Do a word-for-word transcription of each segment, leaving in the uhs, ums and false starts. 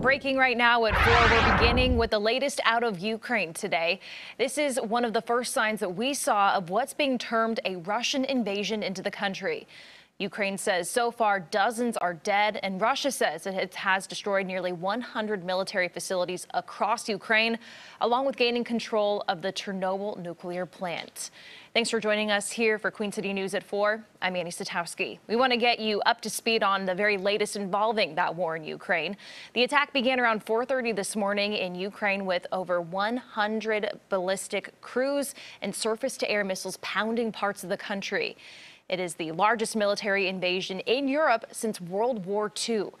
Breaking right now at four, we're beginning with the latest out of Ukraine today. This is one of the first signs that we saw of what's being termed a Russian invasion into the country. Ukraine says so far dozens are dead, and Russia says it has destroyed nearly one hundred military facilities across Ukraine, along with gaining control of the Chernobyl nuclear plant. Thanks for joining us here for Queen City News at four. I'm Annie Sutowski. We want to get you up to speed on the very latest involving that war in Ukraine. The attack began around four thirty this morning in Ukraine with over one hundred ballistic cruise and surface-to-air missiles pounding parts of the country. It is the largest military invasion in Europe since World War Two.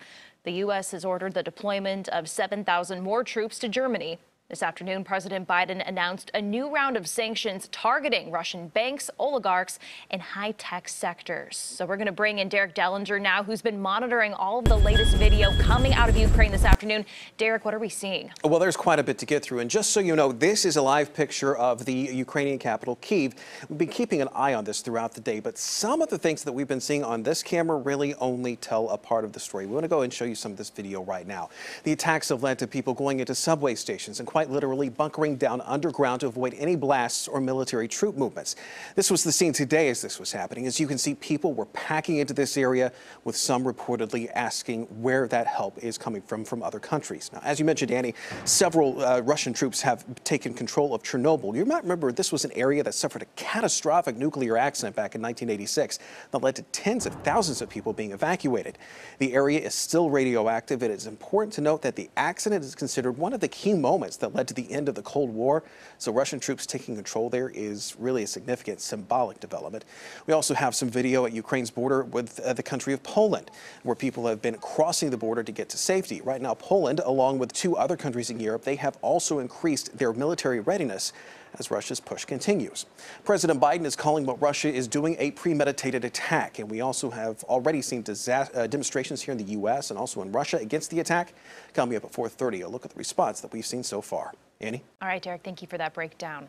The U S has ordered the deployment of seven thousand more troops to Germany. This afternoon, President Biden announced a new round of sanctions targeting Russian banks, oligarchs, and high-tech sectors. So we're going to bring in Derek Dellinger now, who's been monitoring all of the latest video coming out of Ukraine this afternoon. Derek, what are we seeing? Well, there's quite a bit to get through. And just so you know, this is a live picture of the Ukrainian capital, Kyiv. We've been keeping an eye on this throughout the day, but some of the things that we've been seeing on this camera really only tell a part of the story. We want to go and show you some of this video right now. The attacks have led to people going into subway stations and quite Quite literally bunkering down underground to avoid any blasts or military troop movements. This was the scene today as this was happening. As you can see, people were packing into this area, with some reportedly asking where that help is coming from from other countries. Now, as you mentioned, Annie, several uh, Russian troops have taken control of Chernobyl. You might remember this was an area that suffered a catastrophic nuclear accident back in nineteen eighty-six that led to tens of thousands of people being evacuated. The area is still radioactive, and it is important to note that the accident is considered one of the key moments that led to the end of the Cold War. So Russian troops taking control there is really a significant symbolic development. We also have some video at Ukraine's border with uh, the country of Poland, where people have been crossing the border to get to safety. Right now, Poland, along with two other countries in Europe, they have also increased their military readiness as Russia's push continues. President Biden is calling what Russia is doing a premeditated attack, and we also have already seen uh, demonstrations here in the U S and also in Russia against the attack. Coming up at four thirty, a look at the response that we've seen so far. Annie? All right, Derek, thank you for that breakdown.